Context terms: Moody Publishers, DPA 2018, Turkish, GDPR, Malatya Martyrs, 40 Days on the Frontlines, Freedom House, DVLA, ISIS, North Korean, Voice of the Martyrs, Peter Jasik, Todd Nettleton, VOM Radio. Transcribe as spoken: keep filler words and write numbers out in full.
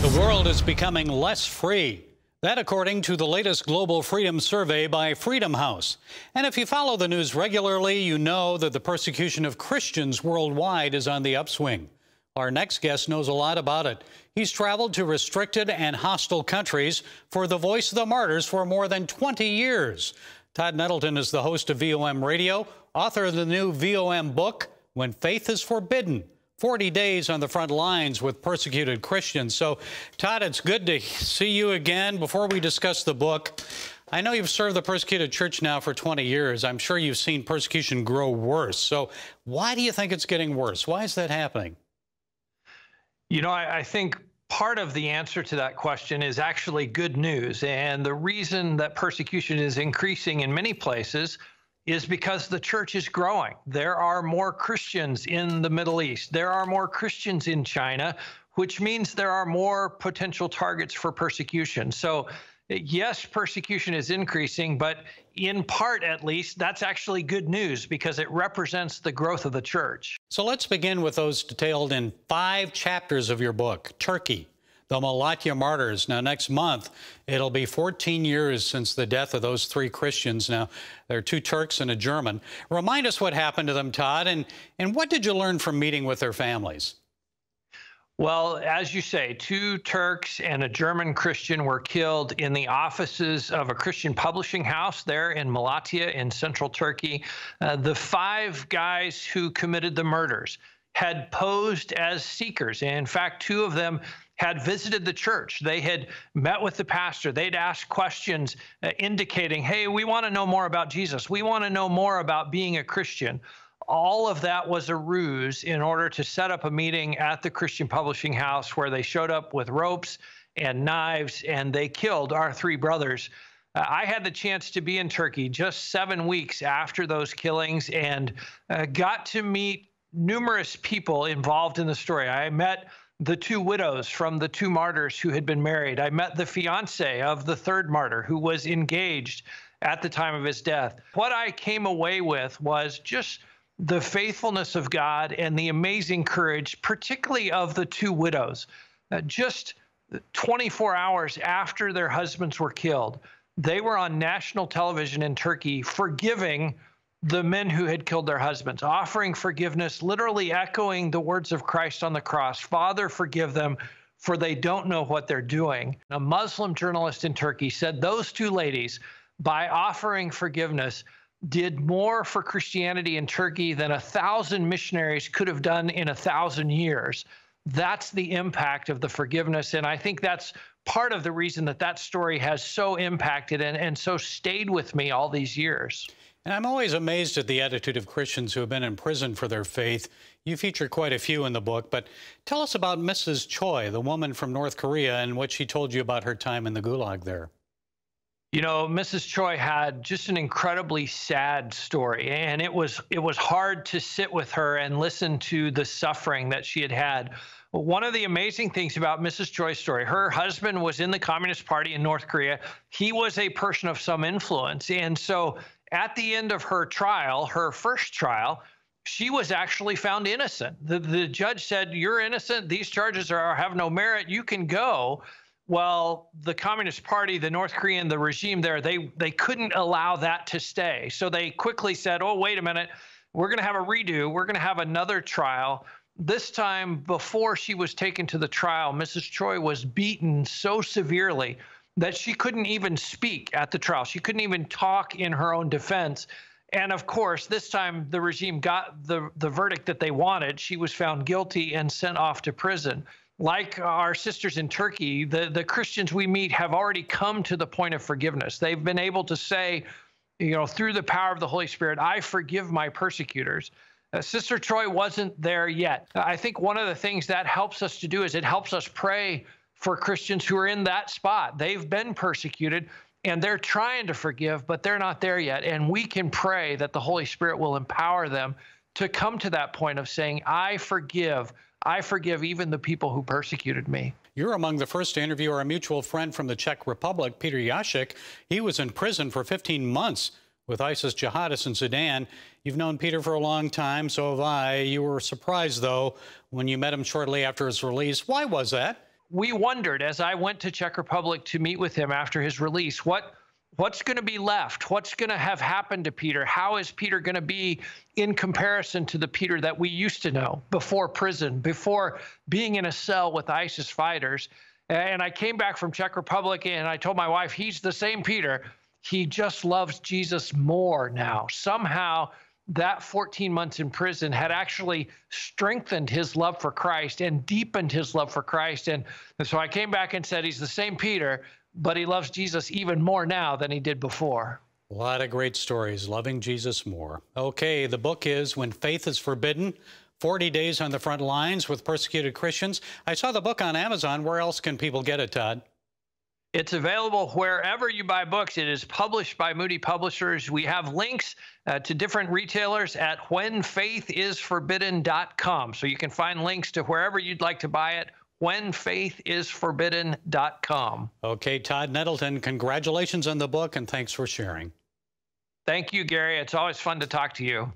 The world is becoming less free. That according to the latest Global Freedom Survey by Freedom House. And if you follow the news regularly, you know that the persecution of Christians worldwide is on the upswing. Our next guest knows a lot about it. He's traveled to restricted and hostile countries for the Voice of the Martyrs for more than twenty years. Todd Nettleton is the host of V O M Radio, author of the new V O M book, When Faith is Forbidden, forty days on the Front Lines with Persecuted Christians. So, Todd, it's good to see you again. Before we discuss the book, I know you've served the persecuted church now for twenty years. I'm sure you've seen persecution grow worse. So why do you think it's getting worse? Why is that happening? You know, I, I think part of the answer to that question is actually good news. And the reason that persecution is increasing in many places is because the church is growing. There are more Christians in the Middle East. There are more Christians in China, which means there are more potential targets for persecution. So yes, persecution is increasing, but in part, at least, that's actually good news because it represents the growth of the church. So let's begin with those detailed in five chapters of your book, Turkey, the Malatya Martyrs. Now, next month, it'll be fourteen years since the death of those three Christians. Now, there are two Turks and a German. Remind us what happened to them, Todd, and, and what did you learn from meeting with their families? Well, as you say, two Turks and a German Christian were killed in the offices of a Christian publishing house there in Malatya in central Turkey. Uh, the five guys who committed the murders had posed as seekers. In fact, two of them had visited the church. They had met with the pastor. They'd asked questions uh, indicating, hey, we want to know more about Jesus. We want to know more about being a Christian. All of that was a ruse in order to set up a meeting at the Christian publishing house where they showed up with ropes and knives and they killed our three brothers. Uh, I had the chance to be in Turkey just seven weeks after those killings and uh, got to meet numerous people involved in the story. I met the two widows from the two martyrs who had been married. I met the fiancé of the third martyr who was engaged at the time of his death. What I came away with was just the faithfulness of God and the amazing courage, particularly of the two widows. Uh, just twenty-four hours after their husbands were killed, they were on national television in Turkey forgiving the men who had killed their husbands, offering forgiveness, literally echoing the words of Christ on the cross, Father, forgive them, for they don't know what they're doing. A Muslim journalist in Turkey said those two ladies, by offering forgiveness, did more for Christianity in Turkey than a thousand missionaries could have done in a thousand years. That's the impact of the forgiveness, and I think that's part of the reason that that story has so impacted and, and so stayed with me all these years. And I'm always amazed at the attitude of Christians who have been in prison for their faith. You feature quite a few in the book, but tell us about Missus Choi, the woman from North Korea, and what she told you about her time in the gulag there. You know, Missus Choi had just an incredibly sad story, and it was it was hard to sit with her and listen to the suffering that she had had. One of the amazing things about Missus Choi's story, her husband was in the Communist Party in North Korea. He was a person of some influence, and so at the end of her trial, her first trial, she was actually found innocent. The, the judge said, you're innocent. These charges are have no merit. You can go. Well, the Communist Party, the North Korean, the regime there, they, they couldn't allow that to stay. So they quickly said, oh, wait a minute. We're going to have a redo. We're going to have another trial. This time, before she was taken to the trial, Missus Choi was beaten so severely that she couldn't even speak at the trial. She couldn't even talk in her own defense. And of course, this time the regime got the, the verdict that they wanted. She was found guilty and sent off to prison. Like our sisters in Turkey, the, the Christians we meet have already come to the point of forgiveness. They've been able to say, you know, through the power of the Holy Spirit, I forgive my persecutors. Uh, Sister Choi wasn't there yet. I think one of the things that helps us to do is it helps us pray for Christians who are in that spot. They've been persecuted, and they're trying to forgive, but they're not there yet. And we can pray that the Holy Spirit will empower them to come to that point of saying, I forgive. I forgive even the people who persecuted me. You're among the first to interview our mutual friend from the Czech Republic, Peter Jasik. He was in prison for fifteen months with ISIS jihadists in Sudan. You've known Peter for a long time, so have I. You were surprised, though, when you met him shortly after his release. Why was that? we wondered, as I went to Czech Republic to meet with him after his release, what what's going to be left? What's going to have happened to Peter? How is Peter going to be in comparison to the Peter that we used to know before prison, before being in a cell with ISIS fighters? And I came back from Czech Republic and I told my wife, he's the same Peter. He just loves Jesus more now. Somehow that fourteen months in prison had actually strengthened his love for Christ and deepened his love for Christ. And, and so I came back and said, he's the same Peter, but he loves Jesus even more now than he did before. A lot of great stories, loving Jesus more. Okay, the book is When Faith is Forbidden, forty days on the Front Lines with Persecuted Christians. I saw the book on Amazon. Where else can people get it, Todd? It's available wherever you buy books. It is published by Moody Publishers. We have links uh, to different retailers at when faith is forbidden dot com. So you can find links to wherever you'd like to buy it, when faith is forbidden dot com. Okay, Todd Nettleton, congratulations on the book, and thanks for sharing. Thank you, Gary. It's always fun to talk to you.